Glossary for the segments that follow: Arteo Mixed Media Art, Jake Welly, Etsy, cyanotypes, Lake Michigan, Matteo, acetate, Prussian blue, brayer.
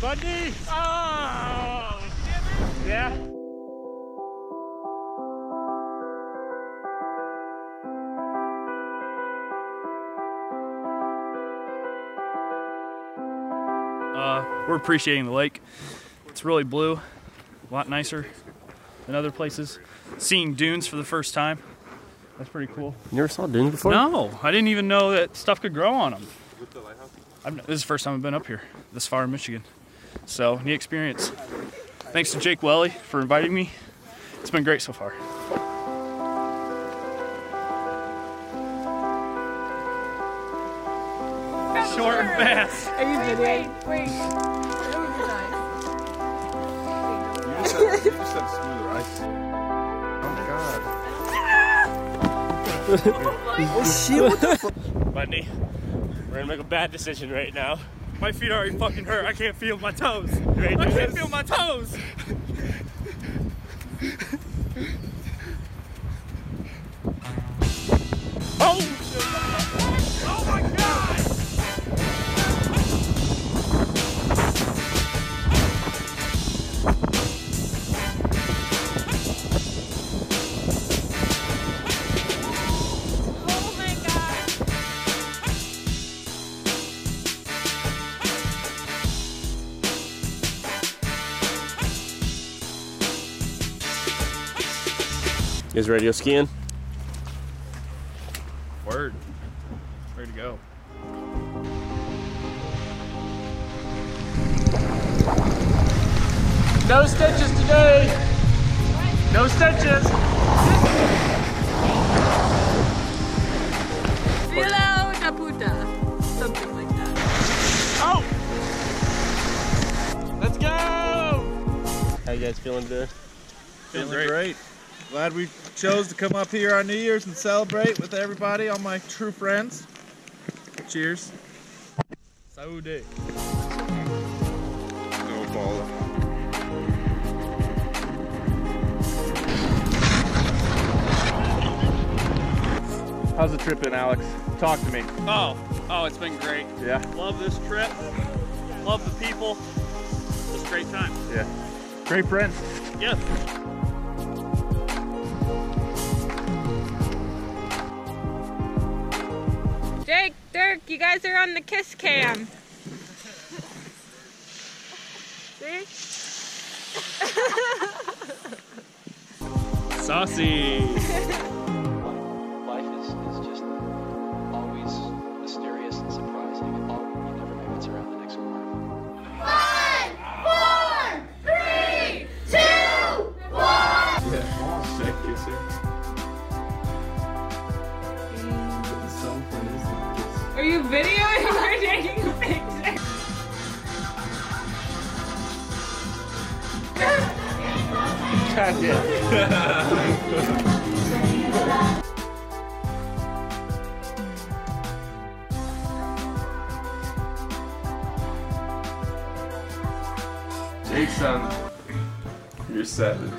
Bundy! Oh! Yeah? We're appreciating the lake. It's really blue, a lot nicer than other places. Seeing dunes for the first time. That's pretty cool. You never saw dunes before? No, I didn't even know that stuff could grow on them. With the lighthouse? This is the first time I've been up here, this far in Michigan. So, neat experience. Thanks to Jake Welly for inviting me. It's been great so far. Short and fast. Are you kidding? Wait, that would be nice. You just said smoother ice. Oh God. Oh shit, what the fuck? Bundy, we're gonna make a bad decision right now. My feet already fucking hurt. I can't feel my toes. I can't feel my toes! Oh shit! Oh my God! You guys radio skiing? Word. Ready to go. No stitches today! No stitches! Vila Daputa. Something like that. Oh! Let's go! How you guys feeling today? Feeling great. Glad we chose to come up here on New Year's and celebrate with everybody, all my true friends. Cheers. Saúde. Go ball. How's the trip been, Alex? Talk to me. Oh, it's been great. Yeah. Love this trip. Love the people. Just a great time. Yeah. Great friends. Yeah. Jake, Dirk, you guys are on the kiss cam. See? Saucy. Life is just always mysterious and surprising. You never know what's around the next corner. 5, 4, 3, 2, 1. Yeah, sick kisser. Are you videoing or taking pictures? God damn. Jake, son, you're savage.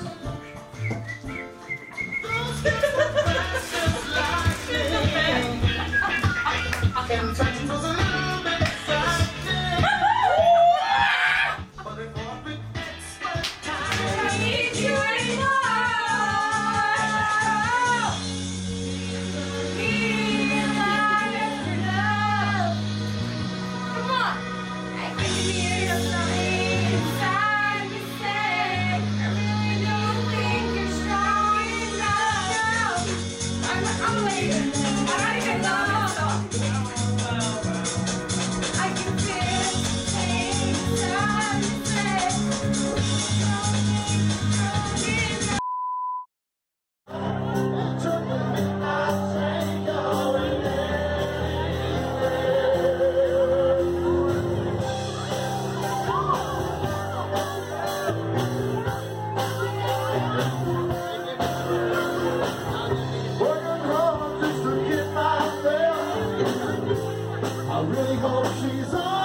I really hope she's on.